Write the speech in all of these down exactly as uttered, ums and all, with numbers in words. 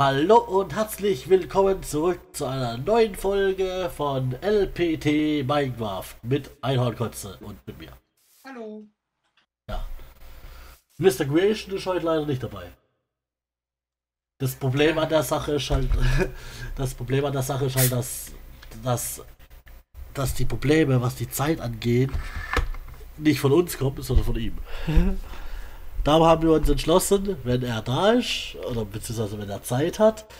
Hallo und herzlich willkommen zurück zu einer neuen Folge von L P T Minecraft mit Einhornkotze und mit mir. Hallo. Ja. Mister Creation ist heute leider nicht dabei. Das Problem an der Sache ist halt, das Problem an der Sache ist halt, dass, dass, dass die Probleme, was die Zeit angeht, nicht von uns kommen, sondern von ihm. Darum haben wir uns entschlossen, wenn er da ist, oder beziehungsweise wenn er Zeit hat,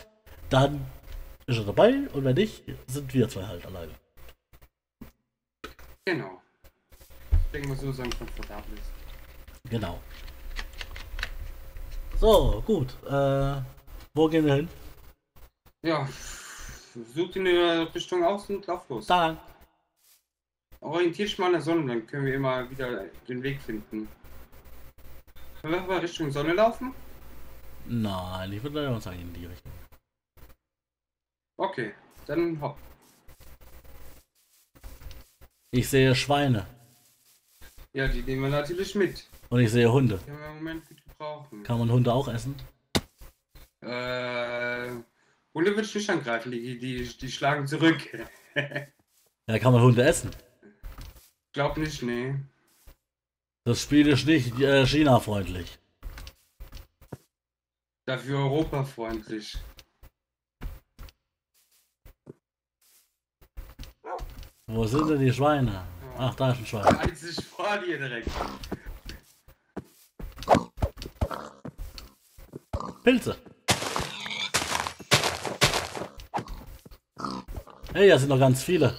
dann ist er dabei und wenn nicht, sind wir zwei halt alleine. Genau. Ich denke mal so, so komfortabel ist. Genau. So, gut. Äh, wo gehen wir hin? Ja, sucht in der Richtung aus und lauf los. Da. Orientier dich mal an der Sonne, dann können wir immer wieder den Weg finden. Sollen wir Richtung Sonne laufen? Nein, ich würde leider sagen in die Richtung. Okay, dann hopp. Ich sehe Schweine. Ja, die nehmen wir natürlich mit. Und ich sehe Hunde. Die können wir im Moment gut gebrauchen. Kann man Hunde auch essen? Äh, Hunde würde ich nicht angreifen, die, die, die schlagen zurück. Ja, kann man Hunde essen? Ich glaube nicht, nee. Das Spiel ist nicht äh, China-freundlich. Dafür Europa-freundlich. Wo sind denn die Schweine? Ach, da ist ein Schwein. Eins ist vor dir direkt. Pilze. Hey, da sind noch ganz viele.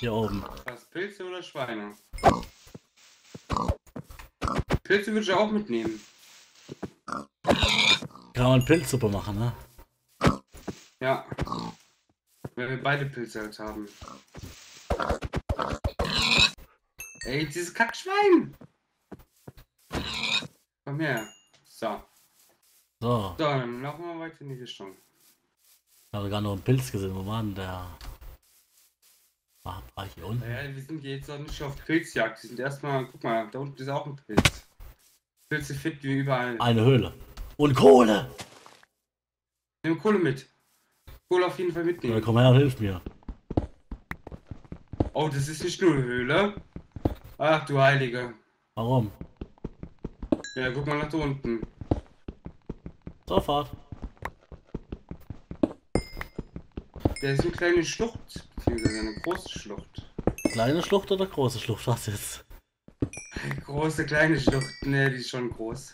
Hier oben. Was, Pilze oder Schweine? Pilze würde ich auch mitnehmen. Kann man Pilzsuppe machen, ne? Ja. Wenn wir beide Pilze halt haben. Ey, dieses Kackschwein! Komm her. So. So. So, dann laufen wir weiter in die Richtung. Ich habe gar noch einen Pilz gesehen. Wo war denn der? War, war ich hier unten? Ja, wir sind jetzt noch nicht auf Pilzjagd. Wir sind erstmal, guck mal, da unten ist auch ein Pilz. Pilze fit wie überall. Eine Höhle. Und Kohle! Nimm Kohle mit. Kohle auf jeden Fall mitnehmen. Ja, komm her und hilf mir. Oh, das ist nicht nur eine Höhle. Ach du Heilige. Warum? Ja, guck mal nach da unten. Sofort. Der ist eine kleine Schlucht. Beziehungsweise eine große Schlucht. Kleine Schlucht oder große Schlucht? Was jetzt? Große, kleine Schlucht. Ne, die ist schon groß.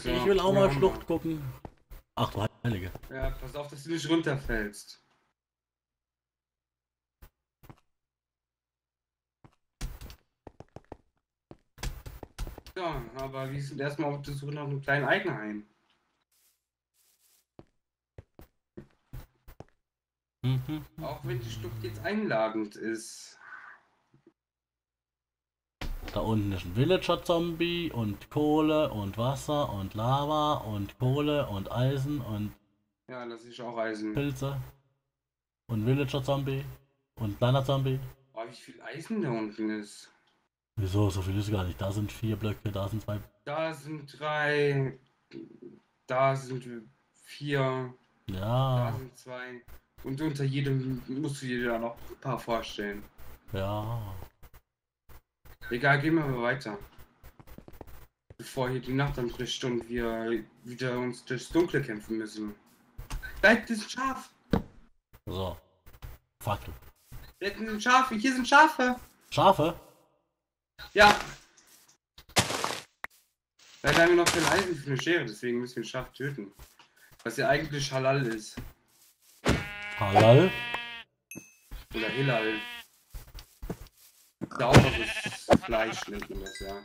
So, ich will auch mal Schlucht gucken. Ach du Heilige. Ja, pass auf, dass du nicht runterfällst. Ja, aber wir sind erstmal auf der Suche nach einem kleinen Eigenheim. Mhm. Auch wenn die Schlucht jetzt einladend ist. Da unten ist ein Villager-Zombie und Kohle und Wasser und Lava und Kohle und Eisen und... Ja, das ist auch Eisen. Pilze. Und Villager-Zombie. Und kleiner Zombie. Oh, wie viel Eisen da unten ist. Wieso? So viel ist gar nicht. Da sind vier Blöcke, da sind zwei... Da sind drei... Da sind vier... Ja... Da sind zwei... Und unter jedem musst du dir da noch ein paar vorstellen. Ja... Egal, gehen wir weiter. Bevor hier die Nacht anbricht und wir wieder uns durchs Dunkle kämpfen müssen. Bleibt ein Schaf! So. Fackel. Da sind Schafe, hier sind Schafe! Schafe? Ja! Leider haben wir noch kein Eisen für eine Schere, deswegen müssen wir ein Schaf töten. Was ja eigentlich Halal ist. Halal? Oder Hilal. Sauberes Fleisch nennt man das, ja.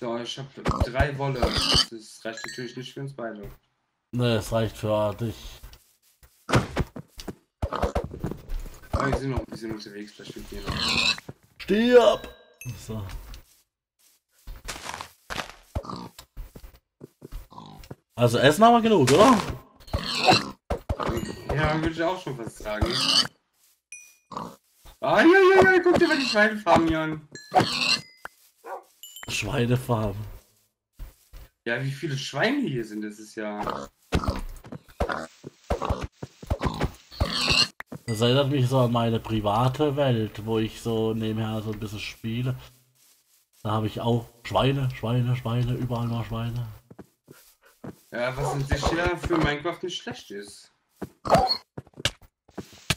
So, ich habe drei Wolle. Das reicht natürlich nicht für uns beide. Ne, das reicht für dich. Aber wir sind noch ein bisschen unterwegs, vielleicht mit dir noch. Stirb! So. Also Essen haben wir genug, oder? Ja, würde ich auch schon fast sagen. Ah, ja, ja, ja, guck dir mal die Schweinefarm hier an. Schweinefarm. Ja, wie viele Schweine hier sind, das ist ja... Das erinnert mich so an meine private Welt, wo ich so nebenher so ein bisschen spiele. Da habe ich auch Schweine, Schweine, Schweine, überall mal Schweine. Ja, was in sich ja für Minecraft nicht schlecht ist.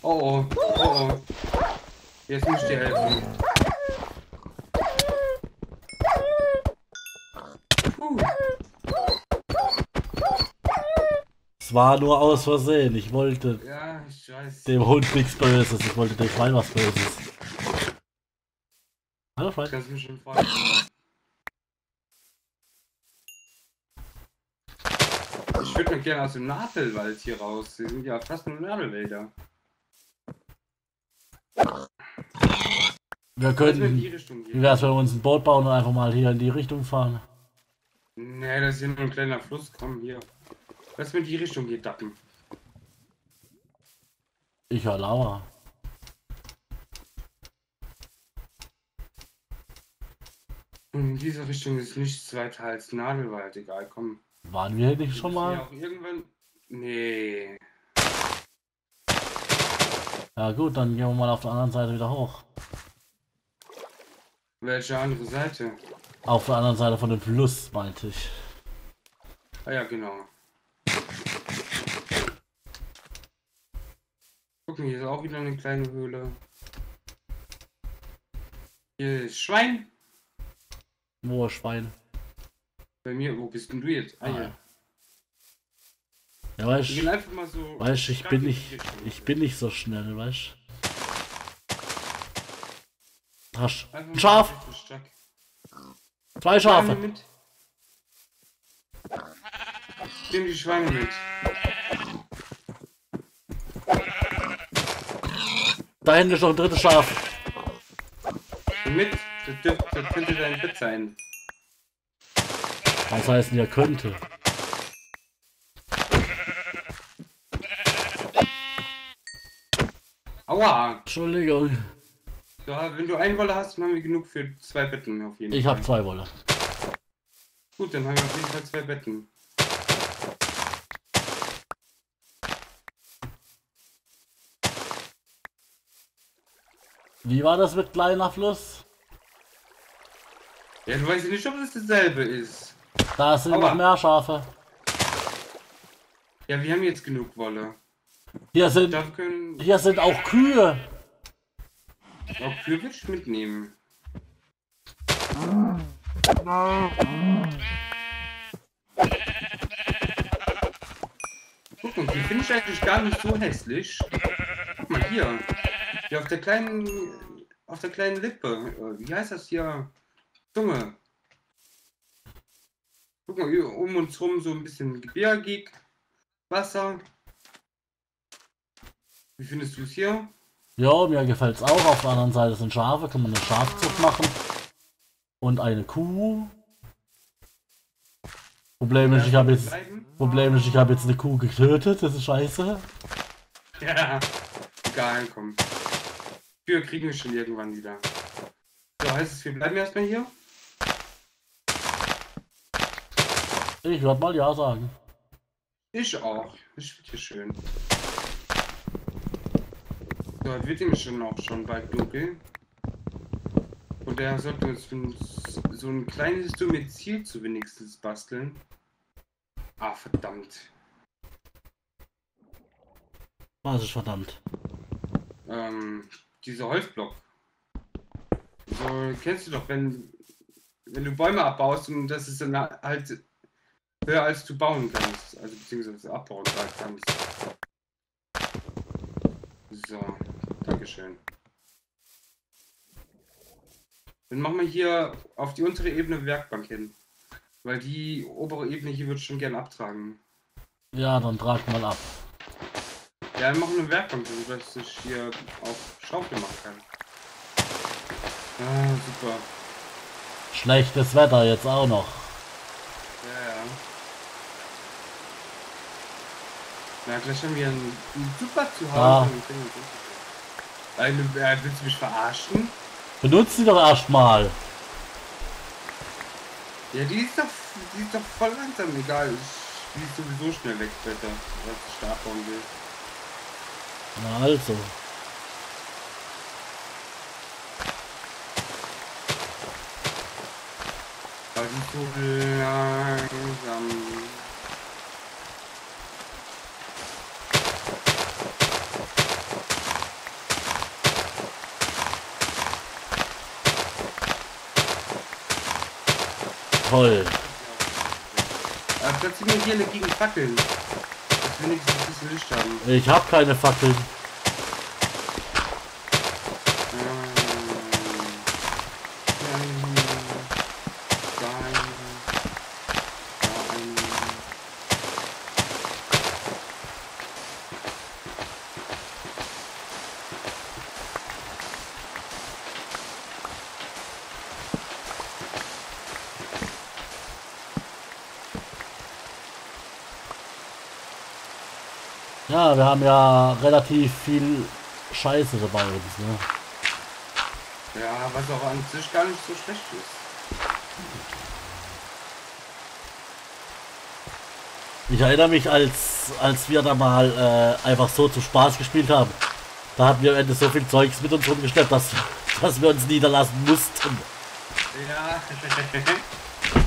Oh oh, oh oh. Jetzt muss ich dir helfen. Es war nur aus Versehen, ich wollte ja, ich weiß. Dem Hund nichts Böses, ich wollte dem Schwein was Böses. Hallo Schwein. Kannst du mich schon freuen? Ich würde mich gerne aus dem Nadelwald hier raus. Sie sind ja fast nur Nadelwälder. Wir könnten, wie wär's, wenn wir uns ein Boot bauen und einfach mal hier in die Richtung fahren? Nee, das ist hier nur ein kleiner Fluss, komm hier. Was mit die Richtung geht, Dappen? Ich erlaube. In dieser Richtung ist nichts weiter als Nadelwald, egal, komm. Waren wir nicht schon mal? Ja, auch irgendwann. Nee. Ja gut, dann gehen wir mal auf der anderen Seite wieder hoch. Welche andere Seite? Auf der anderen Seite von dem Fluss, meinte ich. Ah ja, genau. Gucken, hier ist auch wieder eine kleine Höhle. Hier ist Schwein. Wo ist Schwein? Bei mir, wo bist denn du jetzt? Ah, ah ja. Ja, weißt du, so weißt, ich bin nicht, ich bin nicht so schnell, weißt du. Hast ein Schaf! Zwei Schafe! Nimm die Schweine mit. Da hinten ist noch ein drittes Schaf. Mit, das, dürft, das könnte dein Bett sein. Was heißt denn, ja könnte? Aua! Entschuldigung. Ja, wenn du ein Wolle hast, dann haben wir genug für zwei Betten auf jeden Fall. Ich habe zwei Wolle. Gut, dann haben wir auf jeden Fall zwei Betten. Wie war das mit kleiner Fluss? Ja, du weißt ja nicht, ob das dasselbe ist. Da sind Aua. Noch mehr Schafe. Ja, wir haben jetzt genug Wolle. Hier sind, können... hier sind auch Kühe. Auch Kühe will ich mitnehmen. Guck mal, die finde ich eigentlich gar nicht so hässlich. Guck mal hier. Ja, auf der kleinen, auf der kleinen Lippe. Wie heißt das hier? Zunge. Guck mal, hier um uns rum so ein bisschen gebirgig. Wasser. Wie findest du es hier? Ja, mir gefällt es auch. Auf der anderen Seite sind Schafe. Kann man eine Schafzucht machen. Und eine Kuh. Problem ist, ich habe jetzt, Problem ist, ich habe jetzt eine Kuh getötet. Das ist scheiße. Ja. Egal, komm. Wir kriegen wir schon irgendwann wieder. So, heißt es, wir bleiben erstmal hier? Ich würde mal ja sagen. Ich auch. Ich finde hier schön. So, wird ihm schon auch schon bald dunkel. Und daher sollten wir uns so ein kleines Domizil zu wenigstens basteln. Ah, verdammt. Was ist verdammt? Ähm, dieser Holzblock. So, kennst du doch, wenn, wenn du Bäume abbaust und das ist dann halt höher als du bauen kannst, also beziehungsweise abbauen kannst. So, dankeschön. Dann machen wir hier auf die untere Ebene Werkbank hin, weil die obere Ebene hier würde ich schon gern abtragen. Ja, dann trag mal ab. Ja, wir machen eine Werkbank, sodass ich hier auch Schaufel machen kann. Ah, super. Schlechtes Wetter jetzt auch noch. Ja, ja. Na, gleich haben wir ein, ein super Zuhause. Ah. Eine, äh, willst du mich verarschen? Benutzt sie doch erstmal. Ja, die ist doch, die ist doch voll langsam, egal. Ich, die ist sowieso schnell weg, Wetter, was ich davon will. Na also. Aber die ist so langsam. Toll. Aber plötzlich nur hier gegen Fackeln. Das will ich ein bisschen Licht haben. Ich hab keine Fackeln. Ja, wir haben ja relativ viel Scheiße dabei uns, ne? Ja, was auch an sich gar nicht so schlecht ist. Ich erinnere mich, als als wir da mal äh, einfach so zu Spaß gespielt haben, da hatten wir am Ende so viel Zeugs mit uns rumgeschleppt, dass, dass wir uns niederlassen mussten. Ja, weißt du,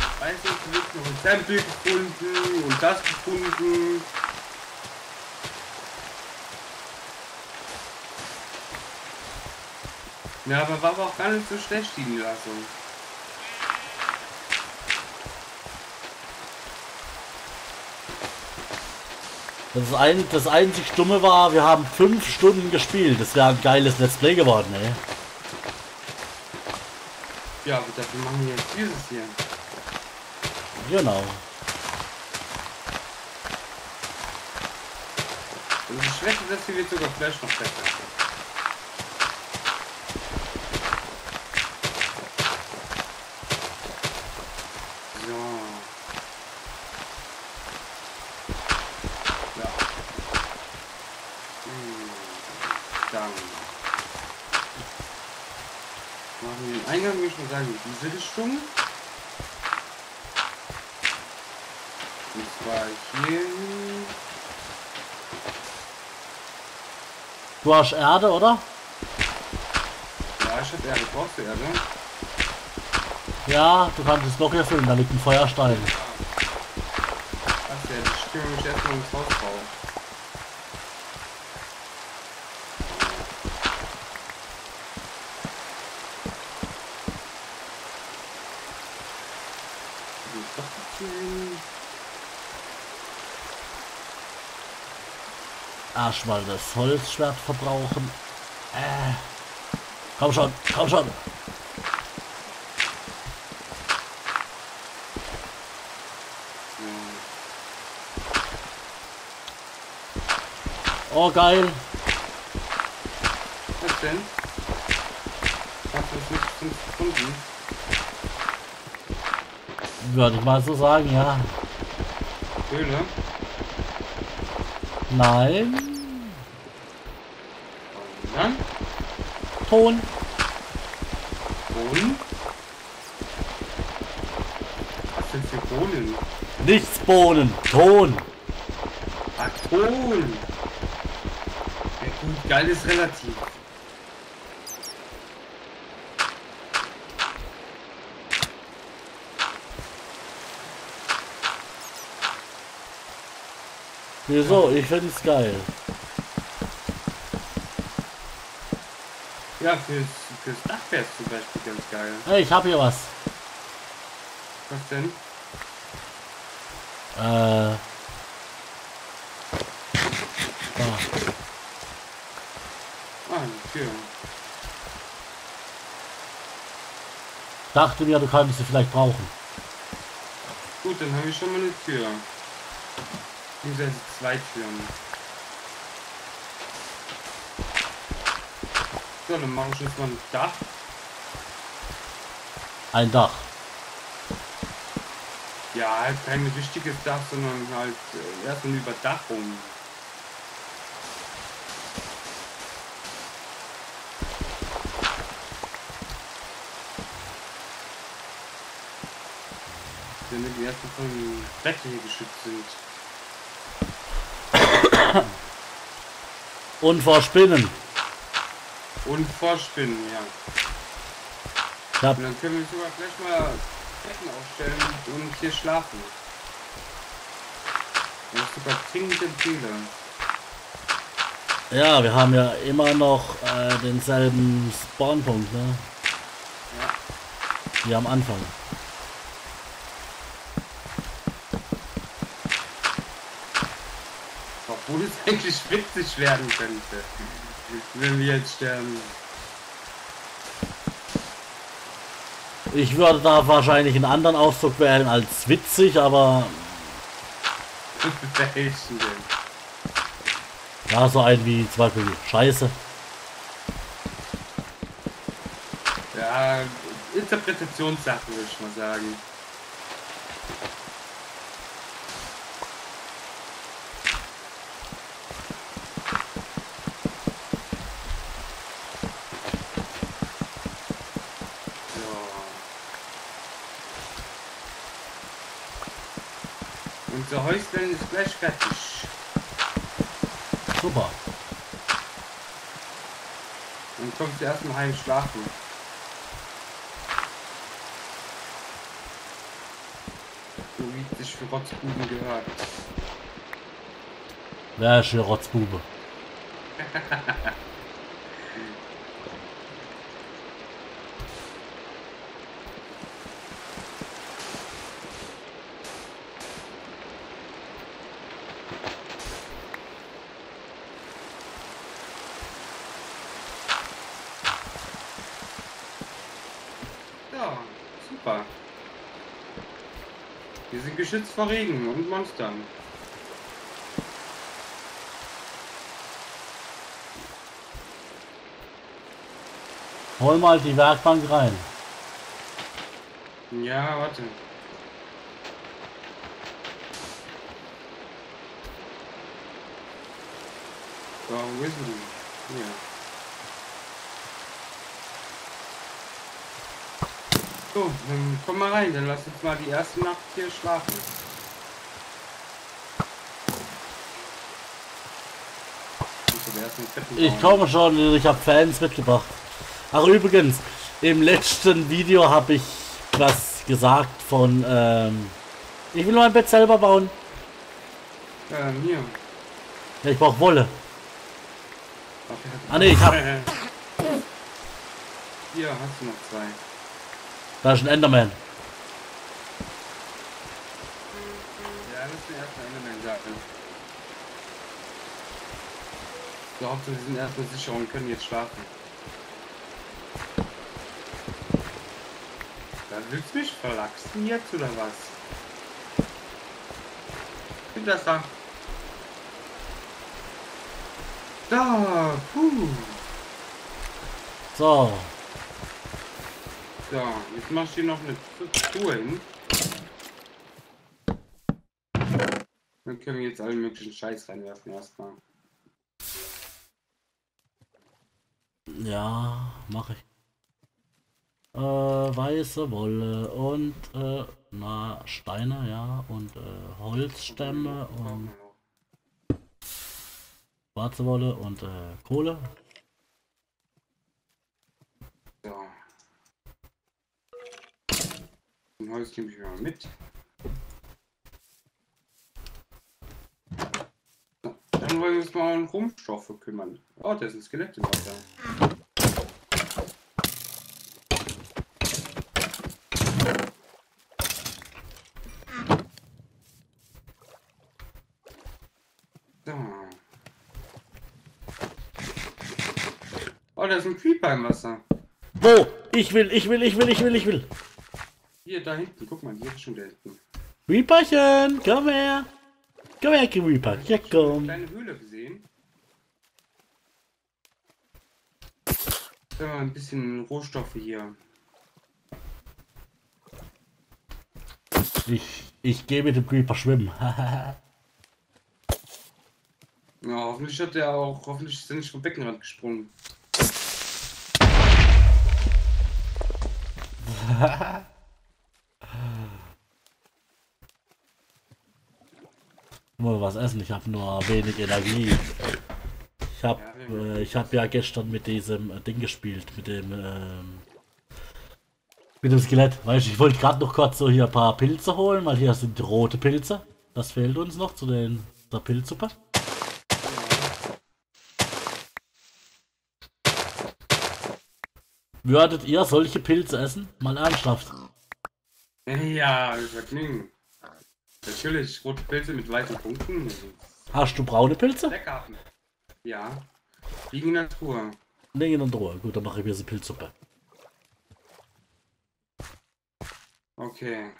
wir haben einen Tempel gefunden und das gefunden. Ja, aber war aber auch gar nicht so schlecht, die Niederlassung. Das, ein, das einzig Dumme war, wir haben fünf Stunden gespielt. Das wäre ein geiles Let's Play geworden, ey. Ja, aber dafür machen wir jetzt dieses hier. Genau. Und das Schlechte, dass hier wird sogar Flash noch besser. Diese Richtung. Und zwar hier. Du hast Erde, oder? Ja, ich hab Erde. Brauchst du Erde? Ja, du kannst es noch erfüllen, da liegt ein Feuerstein. Ach ja, ich kümmere mich erstmal ums Hausbau. Mal das Holzschwert verbrauchen. Äh. Komm schon, komm schon. Oh geil. Was denn? Ich hab das nicht gefunden. Würde ich mal so sagen, ja. Höhle? Nein. Ton. Bohnen? Was denn für Bohnen? Nichts Bohnen, Ton. Ach, Ton. Ja gut, geil ist relativ. Wieso? Ich find's geil. Ja, fürs, fürs Dach wär's zum Beispiel ganz geil. Hey, ich hab hier was. Was denn? Äh. Ah. Ah, eine Tür. Dachte mir, du kannst sie vielleicht brauchen. Gut, dann habe ich schon mal eine Tür. Hier sind zwei Türen. So, dann mache ich jetzt mal ein Dach. Ein Dach. Ja, halt kein richtiges Dach, sondern halt erst eine Überdachung. damit wir erstmal von dem Brett hier geschützt sind. Und vor Spinnen. Und vor Spinnen, ja. Klapp. Und dann können wir sogar gleich mal Betten aufstellen und hier schlafen. Das ist sogar trinkende Ziele. Ja, wir haben ja immer noch äh, denselben Spawnpunkt, ne? Ja. Wie am Anfang. Obwohl es eigentlich witzig werden könnte, wenn wir jetzt sterben. Ich würde da wahrscheinlich einen anderen Ausdruck wählen als witzig, aber... Welchen denn? Ja, so ein wie zum Beispiel Scheiße. Ja, Interpretationssache würde ich mal sagen. So. Unser Häuslein ist gleich fertig. Super. Dann kommst du erstmal heim schlafen. So wie es sich für Rotzbuben gehört. Wer ist hier Rotzbube? Geschützt vor Regen und Monstern. Hol mal die Werkbank rein. Ja, warte. So, wo ist die? Ja. So, dann komm mal rein, dann lass uns mal die erste Nacht hier schlafen. Ich komme schon, ich habe Fans mitgebracht. Ach übrigens, im letzten Video habe ich was gesagt von, ähm, ich will mein Bett selber bauen. Ähm, hier. Ja, ich brauche Wolle. Ah ne, ich habe... Hier hast du noch zwei. Da ist ein Enderman. Ja, das ist der erste Enderman, sagt er. So, Hauptsache wir sind erstmal sicher und können jetzt schlafen. Da willst du mich verlachsen jetzt oder was? Bin das da. Da, puh. So. So, jetzt mach ich hier noch eine Truhe hin. Dann können wir jetzt alle möglichen Scheiß reinwerfen erstmal. Ja, mach ich. Äh, weiße Wolle und äh, na, Steine, ja, und äh, Holzstämme und schwarze Wolle und äh, Kohle. So. Ein Holz nehme ich mal mit. So, dann wollen wir uns mal um Rohstoffe kümmern. Oh, da ist ein Skelett im Wasser. So. Oh, da ist ein Creeper im Wasser. Wo? Ich will, ich will, ich will, ich will, ich will. Hier, da hinten, guck mal, hier ist schon der hinten. Creeperchen, komm her! Komm her, Creeper, ja komm! Ich habe eine kleine Höhle gesehen. Da haben wir ein bisschen Rohstoffe hier. Ich, ich gehe mit dem Creeper schwimmen. Ja, hoffentlich hat er auch, hoffentlich ist er nicht vom Beckenrand gesprungen. nur was essen, ich habe nur wenig Energie. Ich habe äh, ich hab ja gestern mit diesem Ding gespielt, mit dem ähm, mit dem Skelett. Weißt du, ich wollte gerade noch kurz so hier ein paar Pilze holen, weil hier sind rote Pilze. Das fehlt uns noch zu den, der Pilzsuppe. Würdet ihr solche Pilze essen? Mal ernsthaft. Ja, das Vergnügen. Natürlich, rote Pilze mit weißen Punkten. Hast du braune Pilze? Leckhafen. Ja. Liegen in der Truhe. Liegen in der Truhe. Gut, dann mache ich mir diese Pilzsuppe. Okay.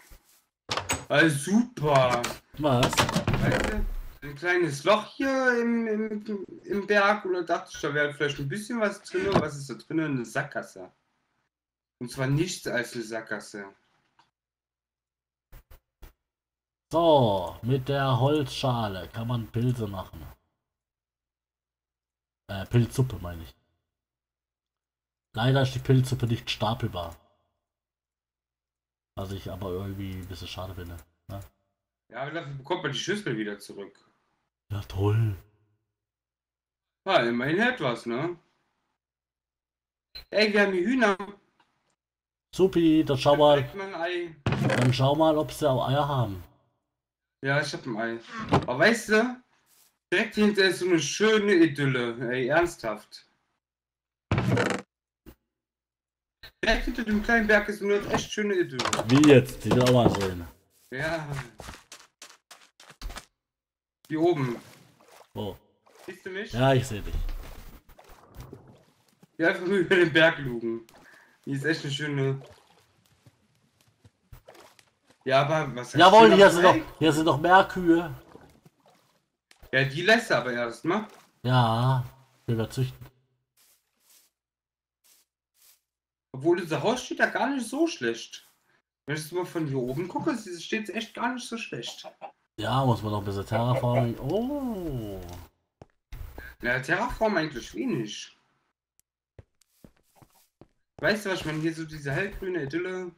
Also super. Was? Weißt du, ein kleines Loch hier im, im, im Berg, oder dachte ich, da wäre vielleicht ein bisschen was drin, aber was ist da drin? Eine Sackgasse. Und zwar nichts als eine Sackgasse. So, mit der Holzschale kann man Pilze machen. Äh, Pilzsuppe meine ich. Leider ist die Pilzsuppe nicht stapelbar. Was ich aber irgendwie ein bisschen schade finde. Ne? Ja, aber dafür bekommt man die Schüssel wieder zurück. Ja, toll. Ja, immerhin etwas, ne? Ey, wir haben die Hühner. Supi, dann schau mal. Dann schau mal, ob sie auch Eier haben. Ja, ich hab ein Ei. Aber weißt du, direkt hinter ist so eine schöne Idylle. Ey, ernsthaft. Direkt hinter dem kleinen Berg ist nur eine echt schöne Idylle. Wie jetzt? Die will auch mal sehen. Ja. Hier oben. Oh. Siehst du mich? Ja, ich sehe dich. Ja, einfach nur über den Berg lugen. Hier ist echt eine schöne. Ja, aber was heißt Jawohl, hier sind, noch, hier sind noch mehr Kühe. Ja, die lässt er aber erst, ne? Ja, wir werden züchten. Obwohl unser Haus steht ja gar nicht so schlecht. Wenn ich mal von hier oben gucke, steht es echt gar nicht so schlecht. Ja, muss man noch ein bisschen Terraform. Oh. Na, Terraform eigentlich wenig. Weißt du was, ich meine, hier so diese hellgrüne Idylle.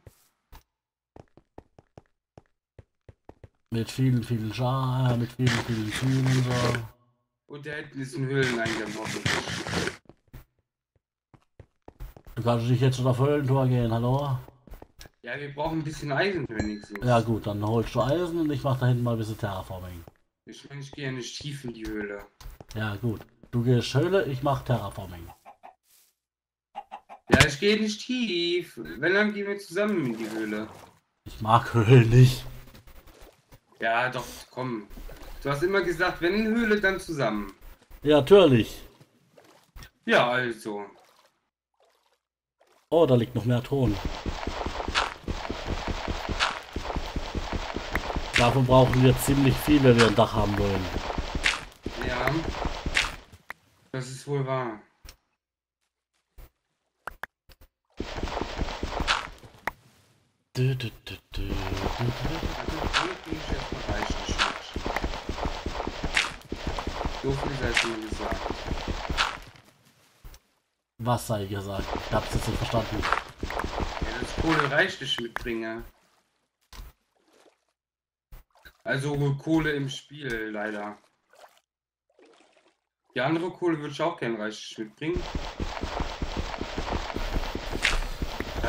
Mit vielen, vielen Schar, mit vielen, vielen Kühen und so. Und da hinten ist ein Höhleneingang. Du kannst dich jetzt schon auf Höhlentor gehen, hallo? Ja, wir brauchen ein bisschen Eisen wenigstens. Ja gut, dann holst du Eisen und ich mach da hinten mal ein bisschen Terraforming. Ich meine, ich gehe ja nicht tief in die Höhle. Ja gut, du gehst Höhle, ich mach Terraforming. Ja, ich gehe nicht tief. Wenn, dann gehen wir zusammen in die Höhle. Ich mag Höhlen nicht. Ja, doch, komm. Du hast immer gesagt, wenn in Höhle, dann zusammen. Ja, natürlich. Ja, also. Oh, da liegt noch mehr Ton. Davon brauchen wir ziemlich viel, wenn wir ein Dach haben wollen. Ja, das ist wohl wahr. Du, du, du, du, du, du. So viel sei schon gesagt. Was sei gesagt? Ich hab's jetzt nicht verstanden. Ja, dass Kohle reichlich mitbringe. Also Kohle im Spiel, leider. Die andere Kohle würde ich auch gern reichlich mitbringen.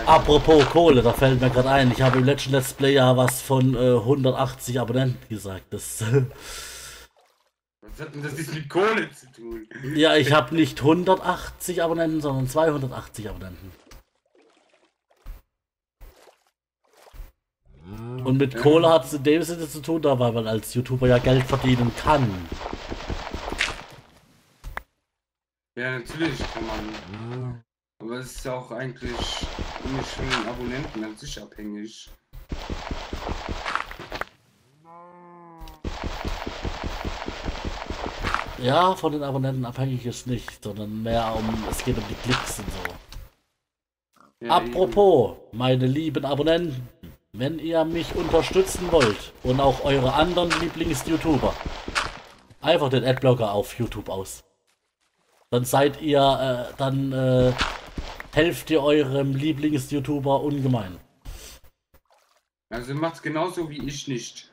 Apropos Kohle, da fällt mir gerade ein, ich habe im letzten Let's Play ja was von äh, hundertachtzig Abonnenten gesagt. Das, was hat denn das jetzt mit Kohle zu tun? Ja, ich habe nicht hundertachtzig Abonnenten, sondern zweihundertachtzig Abonnenten. Und mit ja. Kohle hat es in dem Sinne zu tun, da weil man als YouTuber ja Geld verdienen kann. Ja, natürlich kann man. Ja. Aber es ist ja auch eigentlich nicht von den Abonnenten an sich abhängig. Ja, von den Abonnenten abhängig ist nicht, sondern mehr um, es geht um die Klicks und so. Ja, apropos, eben. Meine lieben Abonnenten, wenn ihr mich unterstützen wollt und auch eure anderen Lieblings-YouTuber, einfach den Adblocker auf YouTube aus. Dann seid ihr, äh, dann, äh, helft ihr eurem Lieblings-YouTuber ungemein. Also macht's genauso wie ich nicht.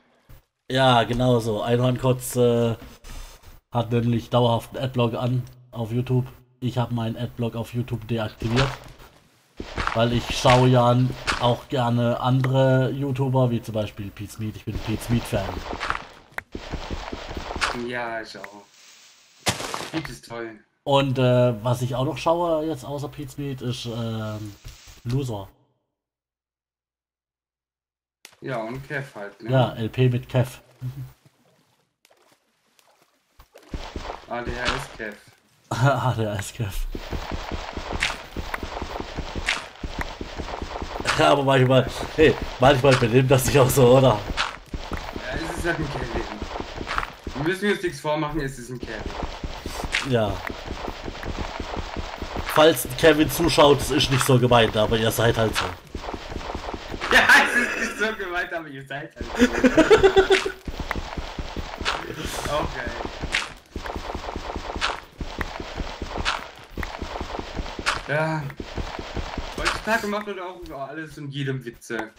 Ja, genau so. Einhornkotze äh, hat nämlich dauerhaft einen Adblock an auf YouTube. Ich habe meinen Adblock auf YouTube deaktiviert, weil ich schaue ja auch gerne andere YouTuber, wie zum Beispiel PietSmiet. Ich bin PietSmiet-Fan. Ja, ich auch. Piet ist toll. Und äh, was ich auch noch schaue jetzt außer PietSmiet ist äh, Loser. Ja, und Kev halt, ne? Ja, L P mit Kev. A D H S Kev. A D H S Kev. Ja, aber manchmal, hey, manchmal benimmt das sich auch so, oder? Ja, es ist halt ein Kevin. Wir müssen jetzt nichts vormachen, es ist ein Kevin. Ja. Falls Kevin zuschaut, es ist nicht so gemeint, aber ihr seid halt so. Ja, es ist nicht so gemeint, aber ihr seid halt so. Okay. Ja. Heutzutage macht man auch über alles und jedem Witze.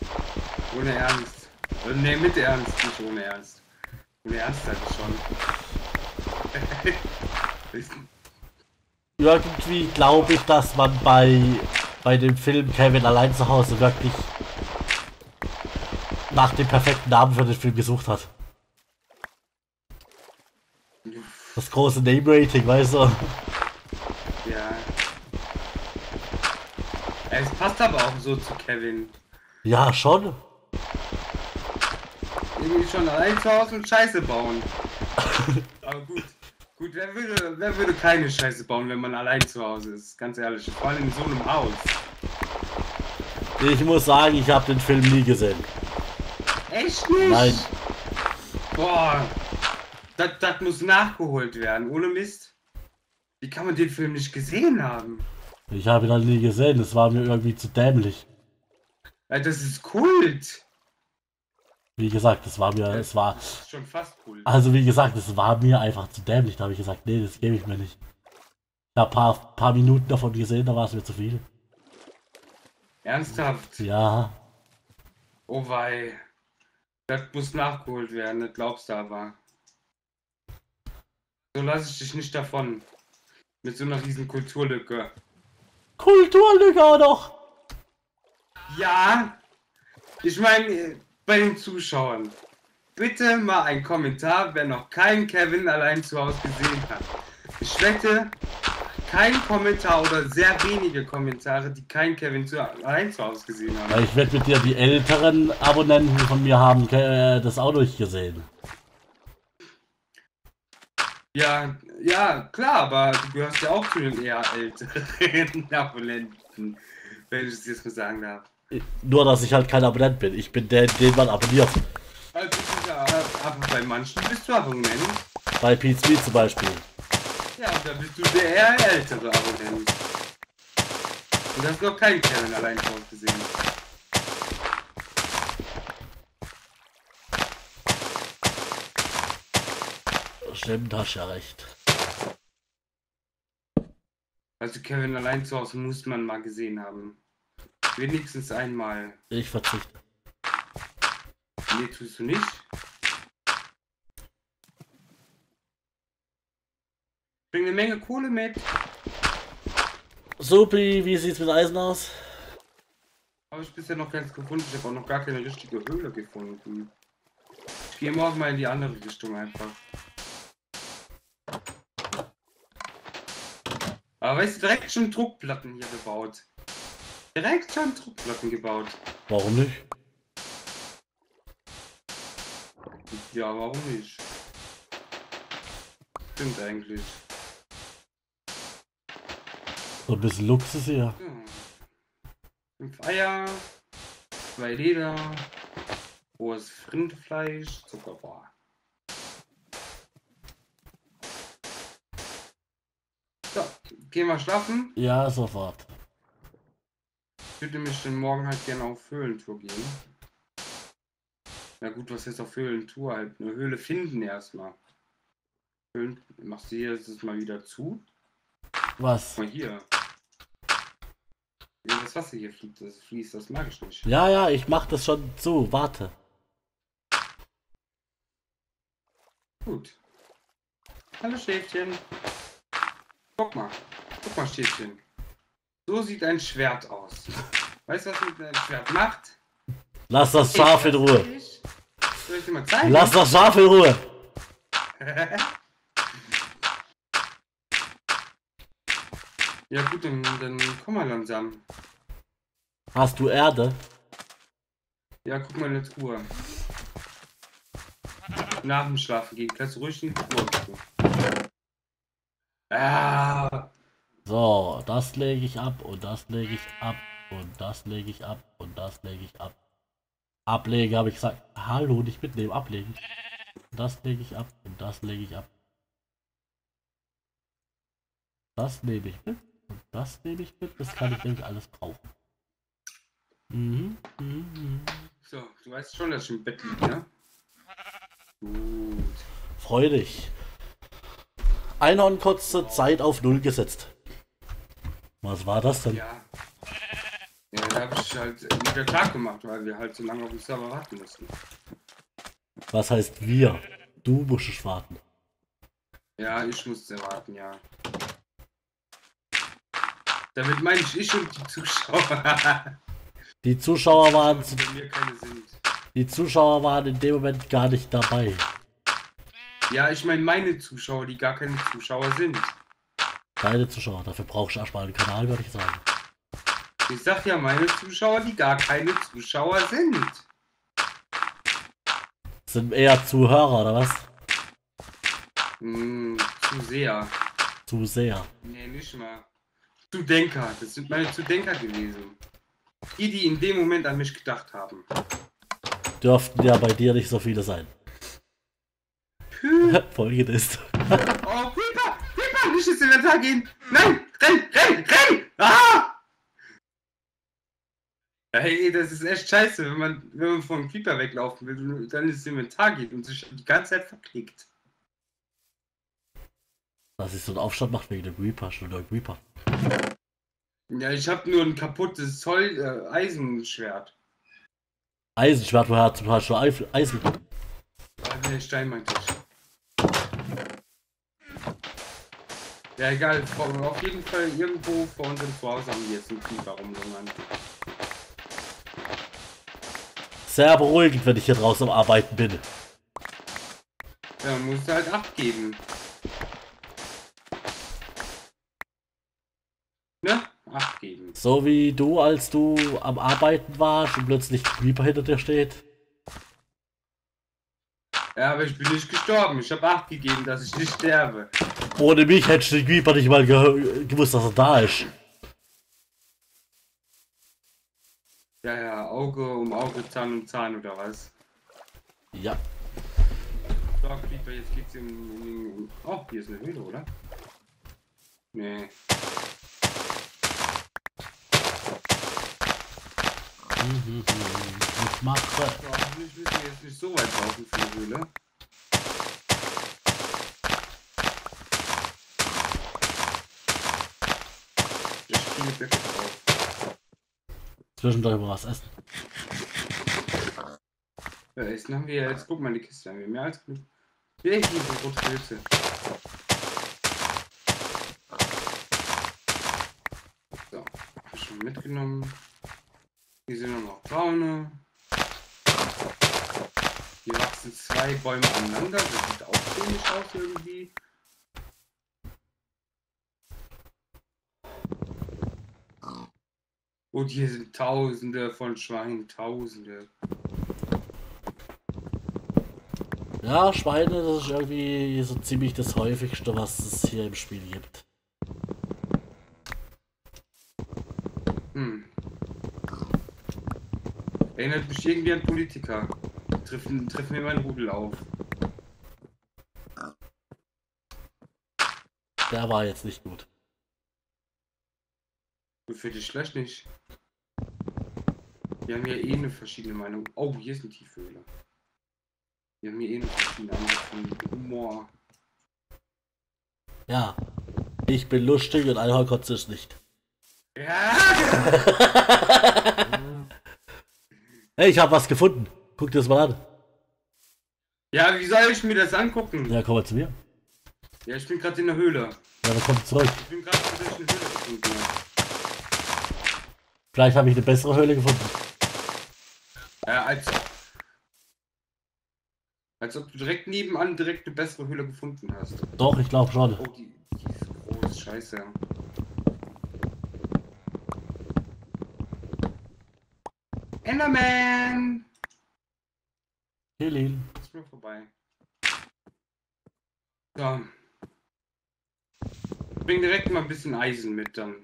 Ohne Ernst. Ne, mit Ernst, nicht ohne Ernst. Ohne Ernst halt schon. Irgendwie glaube ich, dass man bei, bei dem Film Kevin allein zu Hause wirklich nach dem perfekten Namen für den Film gesucht hat. Das große Name-Rating, weißt du? Ja. Es passt aber auch so zu Kevin. Ja, schon. Irgendwie schon allein zu Hause und Scheiße bauen. Aber gut. Gut, wer würde, wer würde keine Scheiße bauen, wenn man allein zu Hause ist? Ganz ehrlich, vor allem in so einem Haus. Ich muss sagen, ich habe den Film nie gesehen. Echt nicht? Nein. Boah. Das, das muss nachgeholt werden, ohne Mist. Wie kann man den Film nicht gesehen haben? Ich habe ihn halt nie gesehen, das war mir irgendwie zu dämlich. Ja, das ist Kult! Wie gesagt, das war mir, ja, es war... Das ist schon fast Kult. Also wie gesagt, es war mir einfach zu dämlich, da habe ich gesagt, nee, das gebe ich mir nicht. Ich habe ein paar, paar Minuten davon gesehen, da war es mir zu viel. Ernsthaft? Ja. Oh wei. Das muss nachgeholt werden, das glaubst du aber. So lasse ich dich nicht davon. Mit so einer riesen Kulturlücke. Kulturlücke auch noch! Ja! Ich meine, bei den Zuschauern. Bitte mal einen Kommentar, wer noch keinen Kevin allein zu Hause gesehen hat. Ich wette, kein Kommentar oder sehr wenige Kommentare, die keinen Kevin zu, allein zu Hause gesehen haben. Ich wette mit dir, die älteren Abonnenten von mir haben äh, das auch durchgesehen. Ja, ja, klar, aber du gehörst ja auch zu den eher älteren Abonnenten, wenn ich es jetzt mal sagen darf. Nur, dass ich halt kein Abonnent bin. Ich bin der, den man abonniert. Also, ja, aber bei manchen bist du Abonnent. Bei PietSmiet zum Beispiel. Ja, da bist du der eher ältere Abonnent. Und hast noch keinen Kevin allein zu Hause gesehen. Stimmt, hast ja recht. Also Kevin allein zu Hause muss man mal gesehen haben. Wenigstens einmal. Ich verzichte. Nee, tust du nicht? Bring eine Menge Kohle mit. Supi, wie sieht's mit Eisen aus? Habe ich bisher noch keins gefunden. Ich habe auch noch gar keine richtige Höhle gefunden. Ich gehe morgen mal in die andere Richtung einfach. Aber weißt du, direkt schon Druckplatten hier gebaut. Direkt schon Druckplatten gebaut. Warum nicht? Ja, warum nicht? Stimmt eigentlich. So ein bisschen Luxus hier. Ja. Fünf Eier, zwei Leder, rohes Rindfleisch, Zuckerbar. So, gehen wir schlafen? Ja, sofort. Ich würde mich den Morgen halt gerne auf Höhlentour gehen. Na gut, was heißt auf Höhlentour? Halt eine Höhle finden erstmal. Höhlen... Machst du hier das mal wieder zu? Was? Mal hier. Ja, das Wasser hier fliegt, das fließt, das mag ich nicht. Ja, ja, ich mach das schon zu, warte. Gut. Hallo Schäfchen. Guck mal. Guck mal, Schäfchen. So sieht ein Schwert aus. Weißt du, was man mit einem Schwert macht? Lass das Schaf in Ruhe. Soll ich dir mal zeigen? Lass das Schaf in Ruhe. Ja gut, dann, dann komm mal langsam. Hast du Erde? Ja, guck mal in der Truhe. Nach dem Schlafen gehen, kannst du ruhig in die Truhe gucken. Ah. So, das lege ich ab und das lege ich ab und das lege ich ab und das lege ich ab. Ablegen habe ich gesagt. Hallo, nicht mitnehmen, ablegen. Das lege ich ab und das lege ich ab. Das nehme ich mit und das nehme ich mit. Das kann ich nämlich alles kaufen. Mhm. Mhm. So, du weißt schon, dass ich im Bett liege, ne? Gut. Freu dich. Einhornkotze Zeit auf null gesetzt. Was war das denn? Ja. Ja, da habe ich halt nicht mehr klar gemacht, weil wir halt so lange auf den Server warten mussten. Was heißt wir? Du musst warten. Ja, ich musste warten, ja. Damit meine ich ich und die Zuschauer. Die Zuschauer waren... Bei mir keine sind. Die Zuschauer waren in dem Moment gar nicht dabei. Ja, ich meine meine Zuschauer, die gar keine Zuschauer sind. Deine Zuschauer, dafür brauchst du erstmal einen Kanal, würde ich sagen. Ich sag ja meine Zuschauer, die gar keine Zuschauer sind. Sind eher Zuhörer, oder was? Hm, Zuseher. Zuseher. Nee, nicht mal. Zudenker, das sind meine Zudenker gewesen. Die, die in dem Moment an mich gedacht haben. Dürften ja bei dir nicht so viele sein. Folgendes. Oh, Creeper! Creeper! Nicht ins Inventar gehen! Nein! Renn! Renn! Renn! Ah! Hey, das ist echt scheiße, wenn man, wenn man von einem Creeper weglaufen will, dann ins Inventar geht und sich die ganze Zeit verklickt. Dass ich so einen Aufstand macht wegen dem Creeper, schon der Creeper. Ja, ich habe nur ein kaputtes Zoll, äh, Eisenschwert. Eisenschwert, woher zum Beispiel schon Eisen? Ah, ne, Stein meinte ich. Ja, egal, auf jeden Fall irgendwo vor unserem Zuhause haben wir jetzt einen Creeper rumgerannt. Sehr beruhigend, wenn ich hier draußen am Arbeiten bin. Ja, man muss halt abgeben. Ne? Abgeben. So wie du, als du am Arbeiten warst und plötzlich Creeper hinter dir steht. Ja, aber ich bin nicht gestorben. Ich habe acht gegeben, dass ich nicht sterbe. Ohne mich hättest du den Creeper nicht mal ge gewusst, dass er da ist. Ja, ja, Auge um Auge, Zahn um Zahn, oder was? Ja. So, Creeper, jetzt geht's in, in, in... Oh, hier ist eine Höhle, oder? Nee. Ich mache... So, hoffentlich müssen wir jetzt nicht so weit laufen für die Höhle. Ich kriege wirklich drauf. Zwischendurch mal was essen. Ja, jetzt haben wir jetzt, guck mal die Kiste, haben wir mehr als genug. Wir haben diese rote Pilze. So, hab ich schon mitgenommen. Hier sind noch braune. Hier wachsen zwei Bäume aneinander, das sieht auch komisch aus irgendwie. Und hier sind Tausende von Schweinen, Tausende. Ja, Schweine, das ist irgendwie so ziemlich das häufigste, was es hier im Spiel gibt. Hm. Erinnert mich irgendwie an Politiker. Treffen, treffen wir meinen Rudel auf. Der war jetzt nicht gut. Für dich schlecht nicht. Wir haben hier eh eine verschiedene Meinung. Oh, hier ist ein Tiefhöhle. Wir haben hier eh eine verschiedene Meinung von Humor. Ja, ich bin lustig und Einhornkotze ist nicht. Ja! Hey, ich habe was gefunden. Guck dir das mal an. Ja, wie soll ich mir das angucken? Ja, komm mal zu mir. Ja, ich bin gerade in der Höhle. Ja, dann komm zurück. Ich bin gerade in der Höhle. Vielleicht habe ich eine bessere Höhle gefunden. Ja, als... Als ob du direkt nebenan direkt eine bessere Höhle gefunden hast. Doch, ich glaube schon. Oh, die, die ist groß, scheiße. Enderman! Helene. Ist mir vorbei. So. Ich bring direkt mal ein bisschen Eisen mit, dann.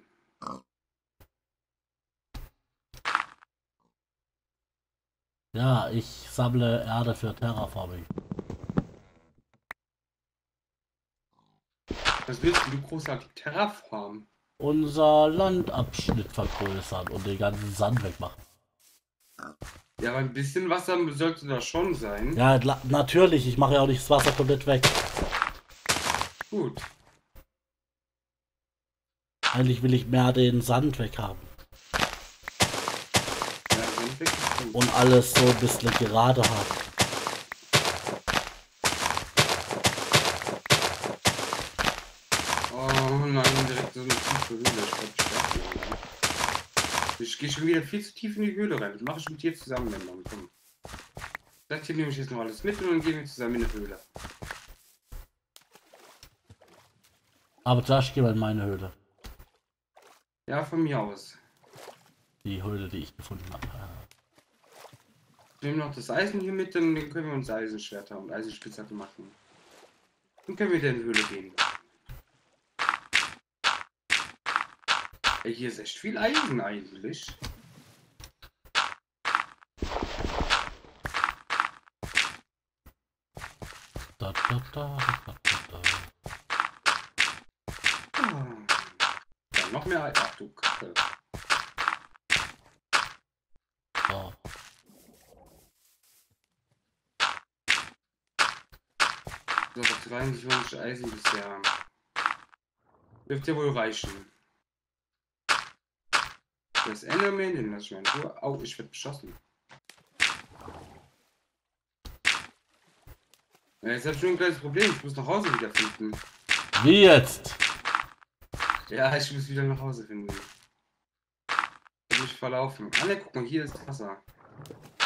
Ja, ich sammle Erde für Terraforming. Was willst du großartig terraformen? Unser Landabschnitt vergrößern und den ganzen Sand wegmachen. Ja, aber ein bisschen Wasser sollte da schon sein. Ja, natürlich. Ich mache ja auch nicht das Wasser komplett weg. Gut. Eigentlich will ich mehr den Sand weg haben. Und alles so ein bisschen gerade haben. Oh nein, direkt so eine tiefe Höhle. Ich gehe schon wieder viel zu tief in die Höhle rein. Das mache ich mit dir zusammen, wenn man kommt. Das hier nehme ich jetzt noch alles mit und dann gehen wir zusammen in die Höhle. Aber da gehen wir in meine Höhle. Ja, von mir aus. Die Höhle, die ich gefunden habe. Nehmen noch das Eisen hier mit, dann können wir uns Eisenschwerter und Eisenspitzhacke machen. Dann können wir wieder in die Höhle gehen. Ja, hier ist echt viel Eisen eigentlich. Da, da, da, da, da. Ah. Ja, noch mehr Eisen. Ach du Kacke. So. So, dreiundzwanzig Eisen bisher. Dürfte ja wohl reichen. Das Enderman, den lasse ich mir in Ruhe. Au, ich werde beschossen. Ja, jetzt habe ich nur ein kleines Problem. Ich muss nach Hause wieder finden. Wie jetzt? Ja, ich muss wieder nach Hause finden. Ich muss mich verlaufen. Ah, ne, guck mal, hier ist Wasser.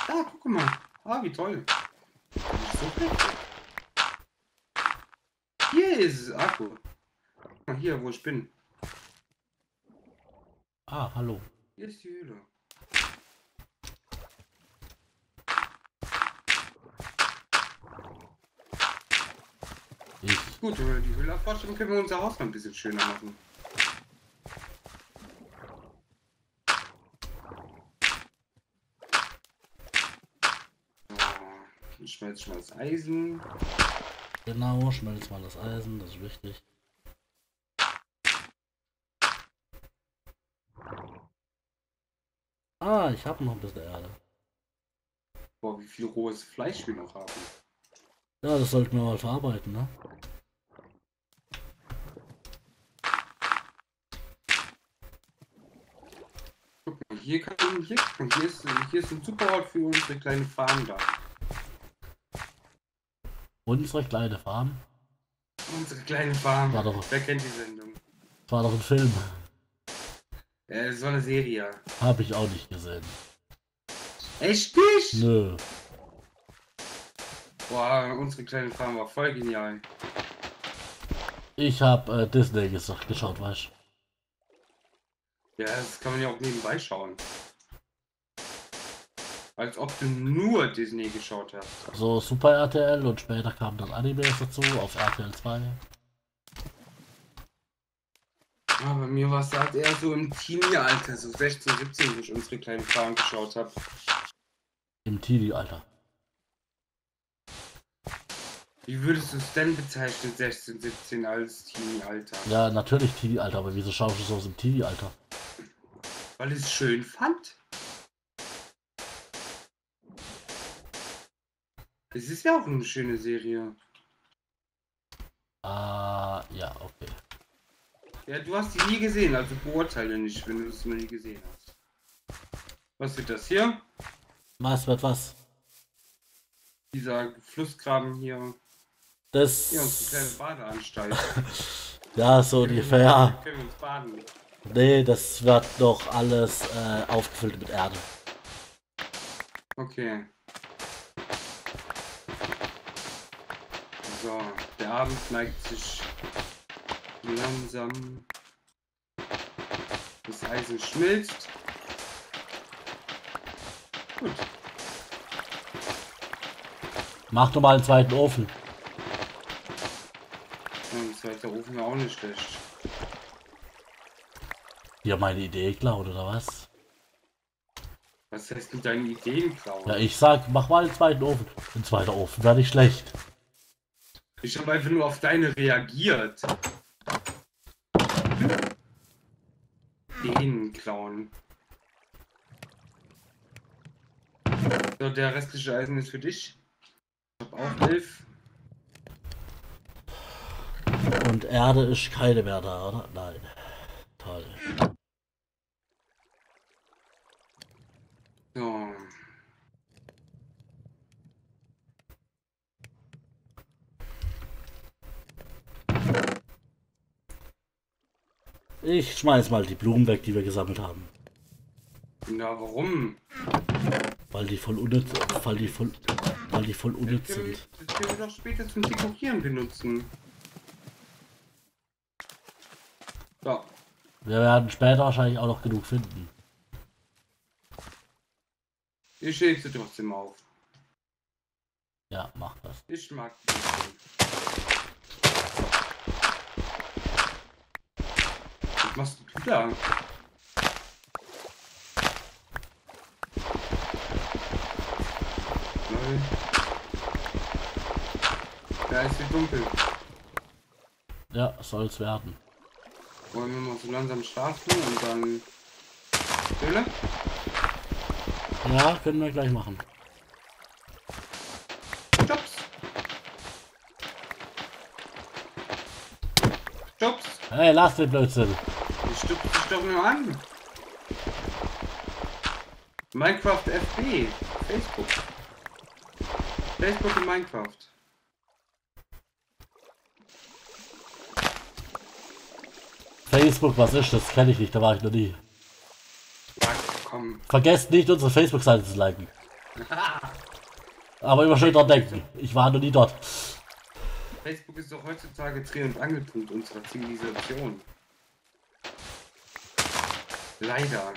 Ah, guck mal. Ah, wie toll. Hier ist Akku. Guck mal hier, wo ich bin. Ah, hallo. Hier ist die Höhle. Ich. Gut, wenn wir die Höhle erforschen, können wir unser Haus noch ein bisschen schöner machen. So, ich schmelze mal das Eisen. Genau, schmelze mal das Eisen, das ist wichtig. Ah, ich habe noch ein bisschen Erde. Boah, wie viel rohes Fleisch wir noch haben. Ja, das sollten wir mal verarbeiten, ne? Guck mal, hier kann man hier, hier ist, hier ist ein super Ort für unsere kleine Farm da. Unsere kleine Farm? Unsere kleine Farm. War doch, wer kennt die Sendung? Das war doch ein Film. Äh, so eine Serie. Hab ich auch nicht gesehen. Echt nicht? Nö. Boah, unsere kleine Farm war voll genial. Ich hab äh, Disney gesagt, geschaut, weißt du? Ja, das kann man ja auch nebenbei schauen. Als ob du nur Disney geschaut hast. So, Super R T L und später kam dann Animes dazu auf R T L zwei. Ja, bei mir war es halt eher so im Teenie-Alter, so sechzehn, siebzehn, wo ich unsere kleinen Farm geschaut habe. Im Teenie-Alter. Wie würdest du es denn bezeichnen, sechzehn, siebzehn, als Teenie-Alter? Ja, natürlich Teenie-Alter, aber wieso schaust du es aus dem Teenie-Alter? Weil ich es schön fand. Es ist ja auch eine schöne Serie. Ah, ja, okay. Ja, du hast die nie gesehen, also beurteile nicht, wenn du es noch nie gesehen hast. Was wird das hier? Was wird was? dieser Flussgraben hier. Das. Hier uns eine kleine Badeanstalt. Ja, so ungefähr. Ja. Können wir uns baden? Nee, das wird doch alles äh, aufgefüllt mit Erde. Okay. So, der Abend neigt sich langsam. Das Eisen schmilzt. Gut. Mach doch mal einen zweiten Ofen. Ja, ein zweiter Ofen wäre auch nicht schlecht. Ja, meine Idee klaut, oder was? Was heißt du deine Ideen klauen? Ja, ich sag, mach mal einen zweiten Ofen. Ein zweiter Ofen wäre nicht schlecht. Ich habe einfach nur auf deine reagiert. Den klauen. So, der restliche Eisen ist für dich. Ich habe auch elf. Und Erde ist keine mehr da, oder? Nein. Toll. So. Ich schmeiß mal die Blumen weg, die wir gesammelt haben. Na, warum? Weil die voll unnütz, weil die voll, weil die voll unnütz sind. Das können wir doch später zum Dekorieren benutzen. So. Wir werden später wahrscheinlich auch noch genug finden. Ich hebe sie trotzdem auf. Ja, mach das. Ich mag die. Was machst du da? Nein. Da ist wie dunkel. Ja, soll's werden. Wollen wir mal so langsam schlafen und dann... Höhle? Ja, können wir gleich machen. Jobs! Jobs! Hey, lass den Blödsinn! Stupst dich doch nur an. Minecraft F B. Facebook. Facebook und Minecraft. Facebook, was ist das? Kenne ich nicht, da war ich noch nie. Ach, komm. Vergesst nicht, unsere Facebook-Seite zu liken. Aber immer schön dran denken. Ich war noch nie dort. Facebook ist doch heutzutage Dreh- und Angelpunkt unserer Zivilisation. Leider.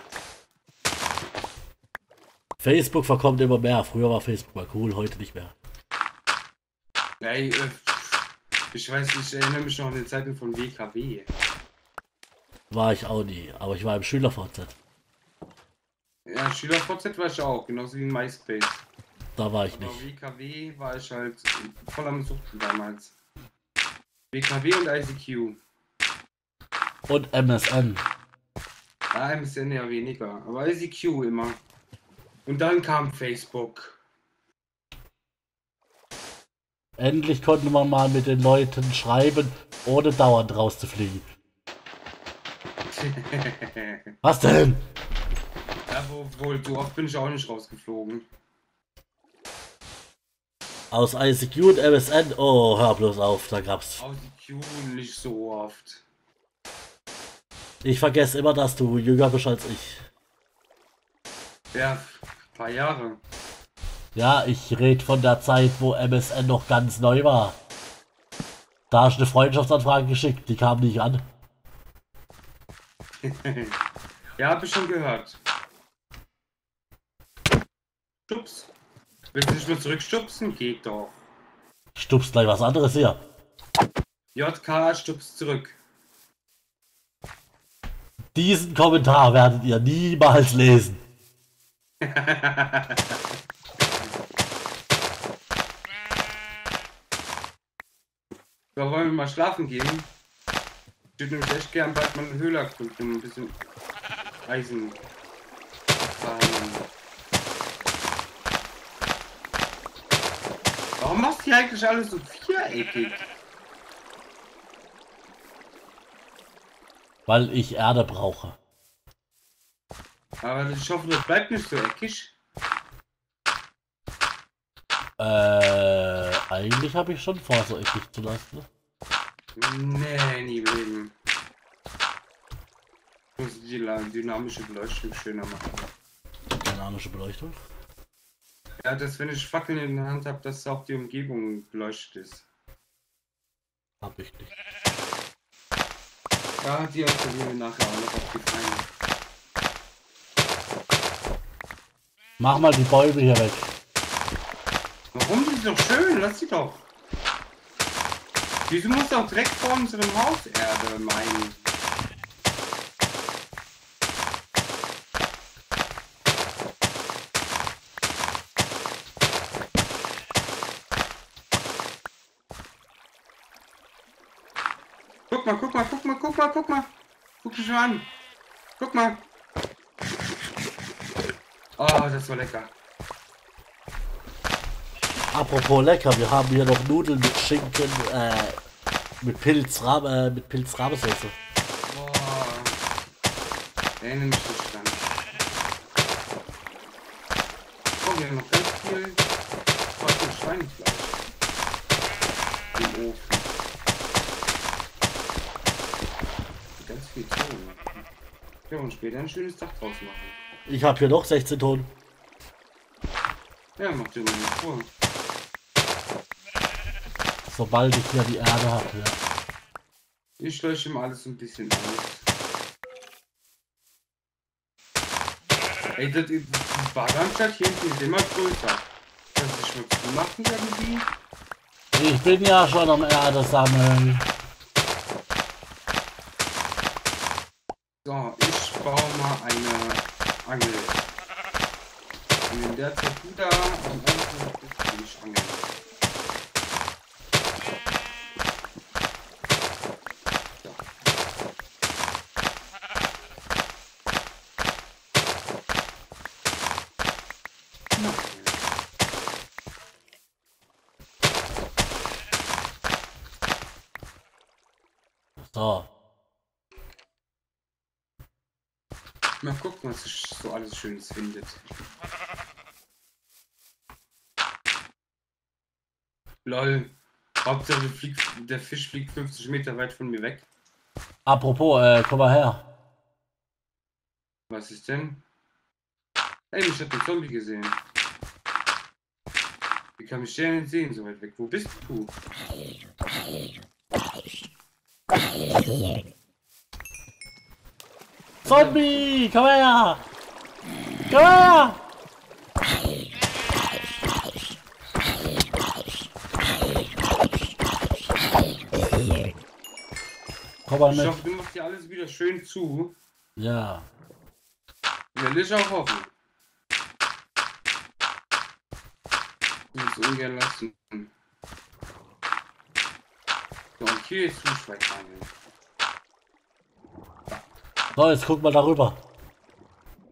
Facebook verkommt immer mehr. Früher war Facebook mal cool, heute nicht mehr. Ey, ich weiß nicht, ich erinnere mich noch an die Zeiten von W K W. War ich auch nie, aber ich war im Schüler-V Z. Ja, Schüler-V Z war ich auch, genauso wie in MySpace. Da war ich aber nicht. W K W war ich halt voll am Suchten damals. W K W und I C Q. Und M S N. Ja, ein bisschen ja weniger, aber I C Q immer. Und dann kam Facebook. Endlich konnte man mal mit den Leuten schreiben, ohne dauernd rauszufliegen. Was denn? Ja, wohl, so oft bin ich auch nicht rausgeflogen. Aus I C Q und M S N? Oh, hör bloß auf, da gab's. Aus I C Q nicht so oft. Ich vergesse immer, dass du jünger bist als ich. Ja, ein paar Jahre. Ja, ich rede von der Zeit, wo M S N noch ganz neu war. Da hast du eine Freundschaftsanfrage geschickt, die kam nicht an. Ja, hab ich schon gehört. Stups. Willst du nicht mehr zurückstupsen? Geht doch. Stups gleich was anderes hier. J K stups zurück. Diesen Kommentar werdet ihr niemals lesen. So, wollen wir mal schlafen gehen? Ich würde nämlich echt gern bald mal eine Höhle erkunden und ein bisschen Eisen fahren. Warum machst du hier eigentlich alles so viereckig? Weil ich Erde brauche. Aber ich hoffe, das bleibt nicht so eckig. Äh. Eigentlich habe ich schon vor, so eklig zu lassen. Nee, nie wegen. Ich muss die dynamische Beleuchtung schöner machen. Dynamische Beleuchtung? Ja, dass wenn ich Fackeln in der Hand habe, dass auch die Umgebung beleuchtet ist. Hab ich nicht. Ja, die haben wir nachher auch noch aufgefallen. Mach mal die Bäume hier weg. Warum? Die sind doch schön, lass sie doch. Wieso muss doch direkt vor unserem Haus Erde meinen? Guck mal, guck mal, guck mal, guck mal, guck mal. Guck dich mal an. Guck mal. Oh, das war lecker. Apropos lecker, wir haben hier noch Nudeln mit Schinken, äh, mit Pilzrabe, äh, mit Pilzrahmesauce. Boah. Der nimmt sich dann. Oh, wir haben noch ganz viel Schweinefleisch im Ofen. Ganz viel Ton. Ja, und später ein schönes Dach draus machen. Ich habe hier noch sechzehn Tonnen. Ja, mach dir mal nicht vor. Sobald ich wieder die Erde habe. Ja. Ich lösche ihm alles ein bisschen aus. Ey, das, das Badanstadt hier ist immer größer. Dass ich was machen irgendwie. Ich bin ja schon am Erde sammeln. So, ich baue mal eine Angel. Und in der Zeit wieder und dann bin ich Angel. So. Mal gucken, was sich so alles Schönes findet. Lol. Hauptsache der Fisch fliegt fünfzig Meter weit von mir weg. Apropos, äh, komm mal her. Was ist denn? Ey, mich hat ein Zombie gesehen. Wie kann mich der denn sehen, so weit weg? Wo bist du? Zombie, komm her! Komm her! Komm mal mit. Ich hoffe, du machst dir alles wieder schön zu. Ja. Will ich auch hoffen. Ich muss ungern lassen. So, und hier ist Zuschweigangel. So, jetzt guck mal darüber.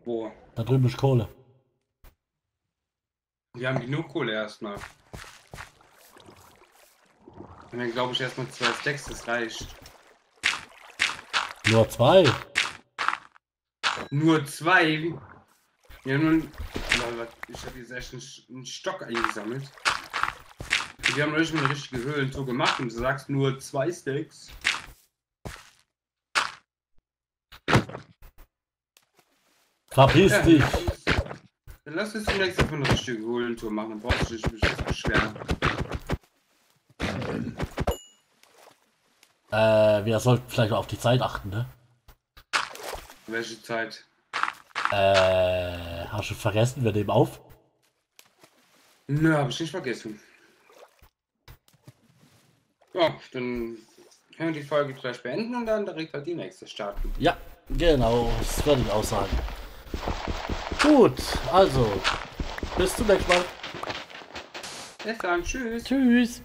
Boah. Da drüben ist Kohle. Wir haben genug Kohle erstmal. Und dann glaube ich erstmal zwei Stacks, das reicht. Nur zwei? Nur zwei? Ja, nun. Ich habe jetzt echt einen Stock eingesammelt. Wir haben euch eine richtige Höhlentour gemacht und du sagst nur zwei Sticks. Verpiss ja, dich! Dann lass uns die nächste von der richtigen Höhlentour machen, dann brauchst du dich nicht beschweren. Äh, wir sollten vielleicht mal auf die Zeit achten, ne? Welche Zeit? Äh, hast du vergessen, wir nehmen auf? Nö, hab ich nicht vergessen. Ja, dann können wir die Folge gleich beenden und dann direkt halt die nächste starten. Ja, genau, das würde ich auch sagen. Gut, also, bis zum nächsten Mal. Bis dann, tschüss. Tschüss.